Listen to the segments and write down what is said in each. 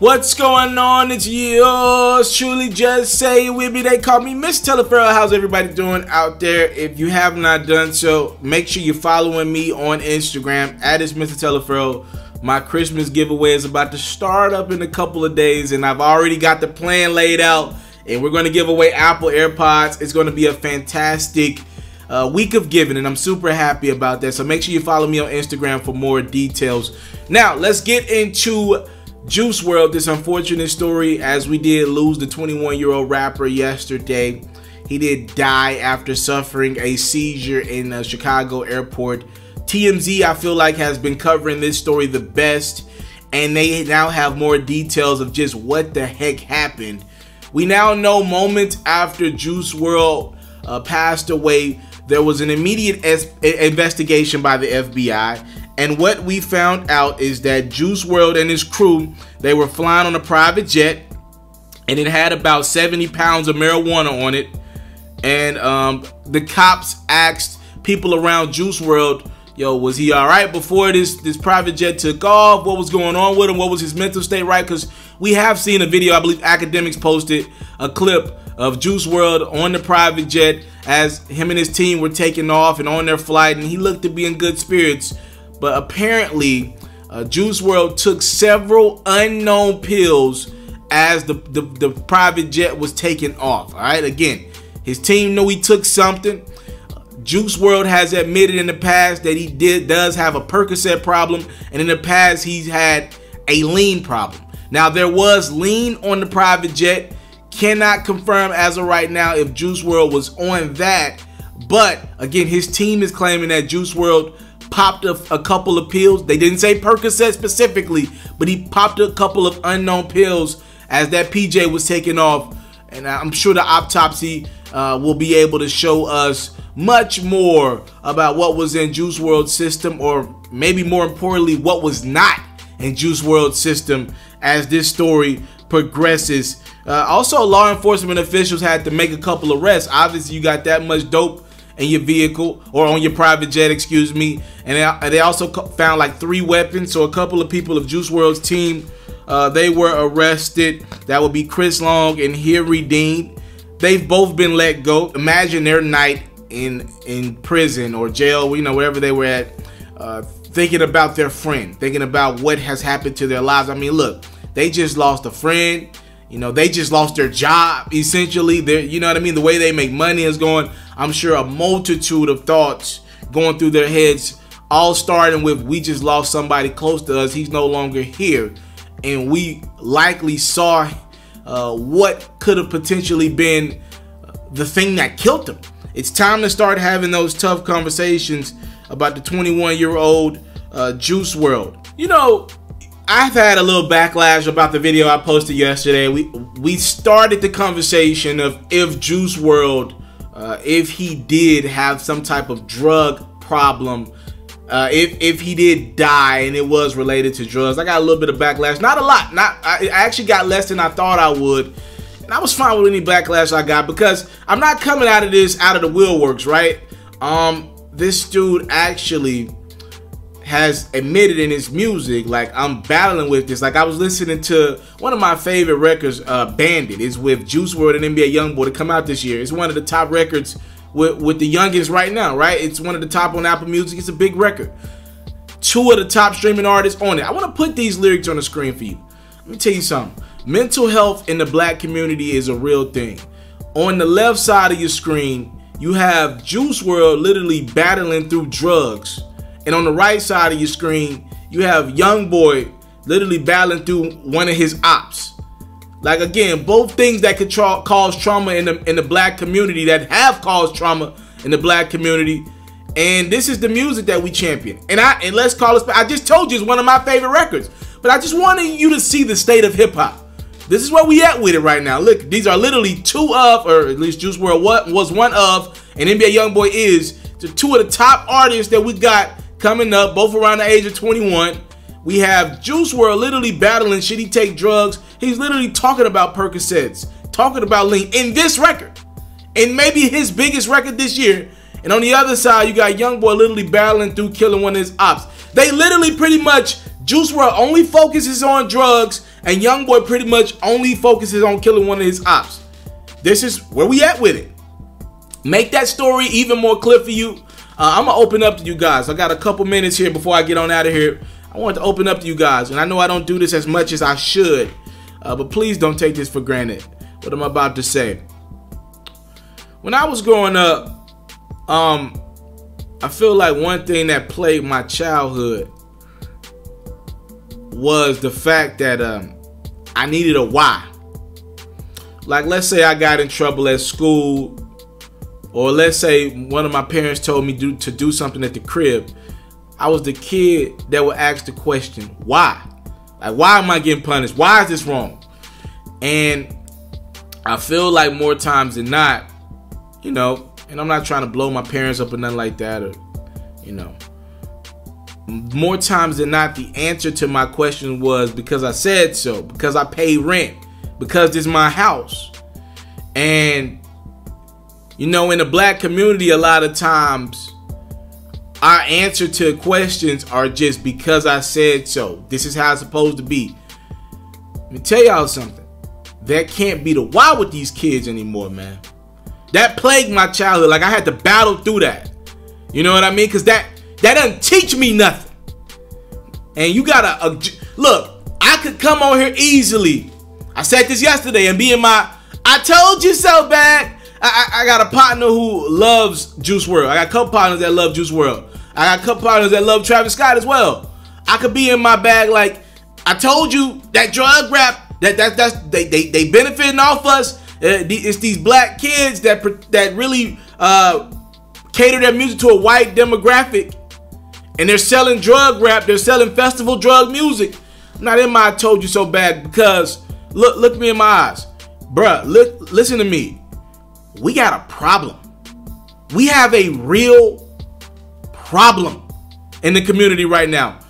What's going on? It's yours truly, just say it with me. They call me Mr. Taliaferro. How's everybody doing out there? If you have not done so, make sure you're following me on Instagram at It's Mr. Taliaferro. My Christmas giveaway is about to start up in a couple of days, and I've already got the plan laid out, and we're going to give away Apple AirPods. It's going to be a fantastic week of giving, and I'm super happy about that. So make sure you follow me on Instagram for more details. Now let's get into Juice WRLD, this unfortunate story, as we did lose the 21-year-old rapper yesterday. He did die after suffering a seizure in a Chicago airport. TMZ, I feel like, has been covering this story the best, and they now have more details of just what the heck happened. We now know moments after Juice WRLD passed away, there was an immediate investigation by the FBI. And what we found out is that Juice WRLD and his crew, they were flying on a private jet, and it had about 70 pounds of marijuana on it. And the cops asked people around Juice WRLD, yo, was he all right before this private jet took off? What was going on with him? What was his mental state, right? Because we have seen a video, I believe Academics posted a clip of Juice WRLD on the private jet as him and his team were taking off and on their flight, and he looked to be in good spirits. But apparently, Juice WRLD took several unknown pills as the private jet was taken off. All right, again, his team knew he took something. Juice WRLD has admitted in the past that he does have a Percocet problem, and in the past he's had a lean problem. Now there was lean on the private jet. Cannot confirm as of right now if Juice WRLD was on that. But again, his team is claiming that Juice WRLD popped a couple of pills. They didn't say Percocet specifically, but he popped a couple of unknown pills as that PJ was taken off. And I'm sure the autopsy will be able to show us much more about what was in Juice WRLD's system, or maybe more importantly, what was not in Juice WRLD's system as this story progresses. Also, law enforcement officials had to make a couple arrests. Obviously, you got that much dope in your vehicle, or on your private jet, excuse me. And they also found like 3 weapons. So a couple of people of Juice WRLD's team, they were arrested. That would be Chris Long and Harry Dean. They've both been let go. Imagine their night in prison or jail, you know, wherever they were at, thinking about their friend, thinking about what has happened to their lives. I mean, look, they just lost a friend. You know, they just lost their job, essentially. You know what I mean? The way they make money is going, I'm sure, a multitude of thoughts going through their heads, all starting with, we just lost somebody close to us. He's no longer here. And we likely saw what could have potentially been the thing that killed him. It's time to start having those tough conversations about the 21-year-old Juice WRLD. You know, I've had a little backlash about the video I posted yesterday. We started the conversation of if Juice WRLD, if he did have some type of drug problem, if he did die and it was related to drugs. I got a little bit of backlash, not a lot. I actually got less than I thought I would, and I was fine with any backlash I got, because I'm not coming out of this out of the wheel works, right? This dude actually has admitted in his music, like, I'm battling with this. Like, I was listening to one of my favorite records, Bandit, is with Juice WRLD and NBA YoungBoy, to come out this year. It's one of the top records with the youngest right now, right? It's one of the top on Apple Music. It's a big record. 2 of the top streaming artists on it. I want to put these lyrics on the screen for you. Let me tell you something. Mental health in the black community is a real thing. On the left side of your screen, you have Juice WRLD literally battling through drugs. And on the right side of your screen, you have YoungBoy literally battling through one of his ops. Like, again, both things that could cause trauma in the black community, that have caused trauma in the black community. And this is the music that we champion. And let's call it, I just told you it's one of my favorite records. But I just wanted you to see the state of hip hop. This is where we at with it right now. Look, these are literally 2 of, or at least Juice WRLD was one of, and NBA YoungBoy is, the 2 of the top artists that we got coming up, both around the age of 21. We have Juice WRLD literally battling, should he take drugs? He's literally talking about Percocets, talking about lean in this record, and maybe his biggest record this year. And on the other side, you got YoungBoy literally battling through killing one of his ops. They literally pretty much, Juice WRLD only focuses on drugs, And YoungBoy pretty much only focuses on killing one of his ops. This is where we at with it. Make that story even more clear for you. I'm going to open up to you guys. I got a couple minutes here before I get on out of here. I want to open up to you guys. And I know I don't do this as much as I should. But please don't take this for granted, what I'm about to say. When I was growing up, I feel like one thing that plagued my childhood was the fact that I needed a why. Like, let's say I got in trouble at school, or let's say one of my parents told me to do something at the crib. I was the kid that would ask the question, why? Like, why am I getting punished? Why is this wrong? And I feel like more times than not, you know, and I'm not trying to blow my parents up or nothing like that, or, you know, more times than not, the answer to my question was because I said so, because I pay rent, because this is my house. And, you know, in the black community, a lot of times our answer to questions are just because I said so. This is how it's supposed to be. Let me tell y'all something. That can't be the why with these kids anymore, man. That plagued my childhood. Like, I had to battle through that. You know what I mean? Because that doesn't teach me nothing. And you gotta look, I could come on here easily. I said this yesterday and be in my I told you so bad. I got a partner who loves Juice WRLD. I got a couple partners that love Juice WRLD. I got a couple partners that love Travis Scott as well. I could be in my bag like, I told you that drug rap, that's they benefiting off us. It's these black kids that really cater their music to a white demographic. And they're selling drug rap. They're selling festival drug music. I'm not in my I told you so bad, because look me in my eyes. Bruh, listen to me. We got a problem. We have a real problem in the community right now.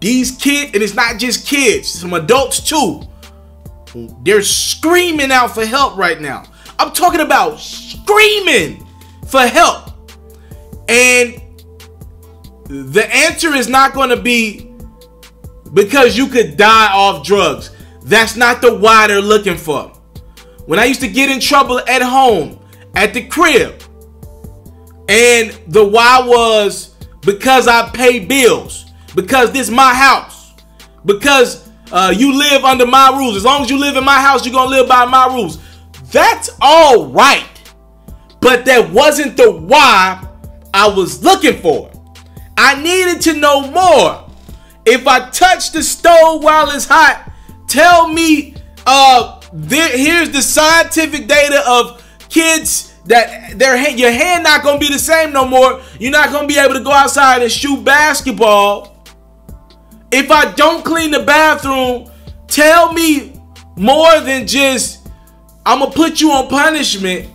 These kids, and it's not just kids, some adults too. They're screaming out for help right now. I'm talking about screaming for help. And the answer is not going to be because you could die off drugs. That's not the why they're looking for. When I used to get in trouble at home, at the crib, and the why was because I pay bills, because this is my house, because you live under my rules. As long as you live in my house, you're going to live by my rules. That's all right. But that wasn't the why I was looking for. I needed to know more. If I touch the stove while it's hot, tell me here's the scientific data of kids that your hand not gonna be the same no more. You're not gonna be able to go outside and shoot basketball. If I don't clean the bathroom, tell me more than just I'm gonna put you on punishment.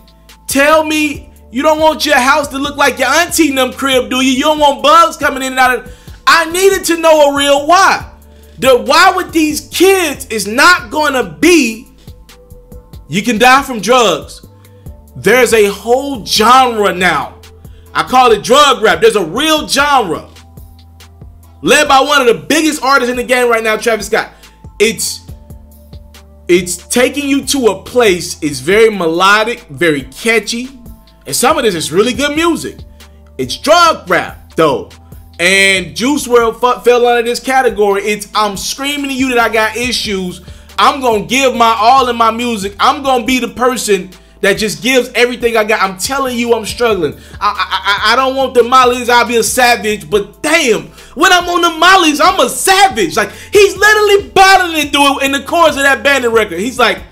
Tell me you don't want your house to look like your auntie in them crib, do you? You don't want bugs coming in and out of. I needed to know a real why. The why with these kids is not gonna be you can die from drugs. There's a whole genre now. I call it drug rap. There's a real genre led by one of the biggest artists in the game right now, Travis Scott. It's taking you to a place. It's very melodic, very catchy. And some of this is really good music. It's drug rap, though. And Juice WRLD fell under this category. I'm screaming to you that I got issues. I'm going to give my all in my music. I'm going to be the person that just gives everything I got. I'm telling you, I'm struggling. I don't want the mollies. I'll be a savage. But damn, when I'm on the mollies, I'm a savage. Like, he's literally battling through it in the chorus of that Bandit record. He's like,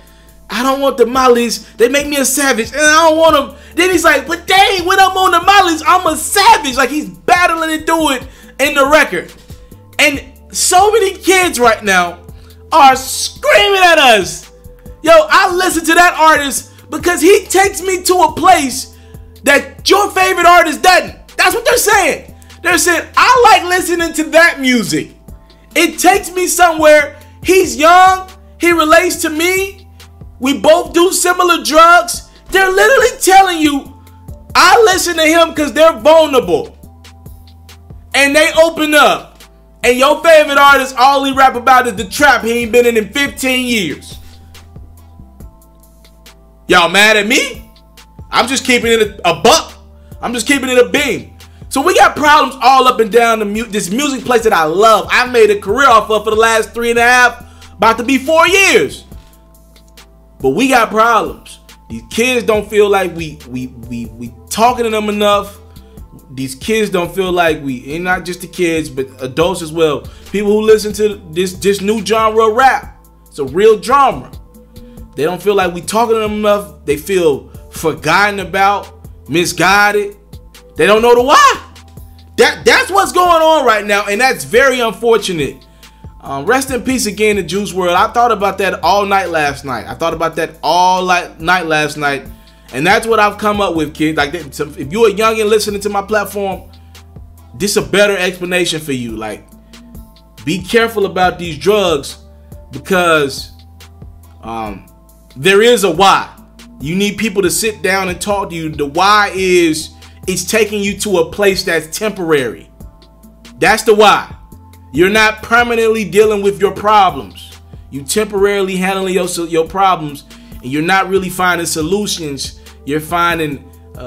I don't want the mollies. They make me a savage. And I don't want them. Then he's like, but dang, when I'm on the mollies, I'm a savage. Like, he's battling it through it in the record. And so many kids right now are screaming at us. Yo, I listen to that artist because he takes me to a place that your favorite artist doesn't. That's what they're saying. They're saying, I like listening to that music. It takes me somewhere. He's young. He relates to me. We both do similar drugs. They're literally telling you, I listen to him because they're vulnerable. And they open up. And your favorite artist, all he rap about is the trap he ain't been in 15 years. Y'all mad at me? I'm just keeping it a buck. I'm just keeping it a beam. So we got problems all up and down the this music place that I love. I made a career off of for the last 3 and a half, about to be 4 years. But we got problems. These kids don't feel like we talking to them enough. These kids don't feel like we, and not just the kids, but adults as well. People who listen to this new genre of rap. It's a real genre. They don't feel like we talking to them enough. They feel forgotten about, misguided. They don't know the why. That's what's going on right now, and that's very unfortunate. Rest in peace again to Juice WRLD. I thought about that all night last night. I thought about that all night last night. And that's what I've come up with, kids. Like, if you're a youngin' listening to my platform, this is a better explanation for you. Like, be careful about these drugs because there is a why. You need people to sit down and talk to you. The why is it's taking you to a place that's temporary. That's the why. You're not permanently dealing with your problems. You temporarily handling your problems, and you're not really finding solutions. You're finding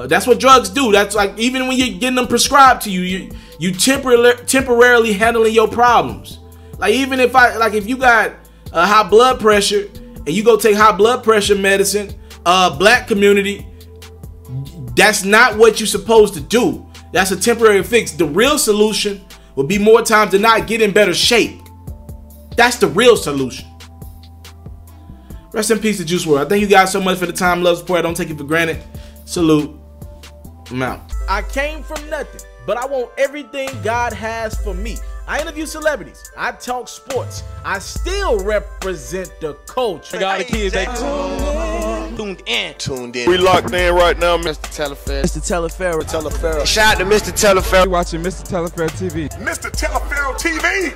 that's what drugs do. That's like, even when you're getting them prescribed to you, you temporarily handling your problems. Like, even if if you got high blood pressure and you go take high blood pressure medicine, black community, that's not what you're supposed to do. That's a temporary fix. The real solution would be more times than not get in better shape. That's the real solution. Rest in peace to Juice WRLD. I thank you guys so much for the time, love, support. I don't take it for granted. Salute. I'm out. I came from nothing, but I want everything God has for me. I interview celebrities. I talk sports. I still represent the culture. I got the kids that tuned in. We locked in right now, Mr. Taliaferro. Mr. Taliaferro. Shout out to Mr. Taliaferro. You're watching Mr. Taliaferro TV. Mr. Taliaferro TV.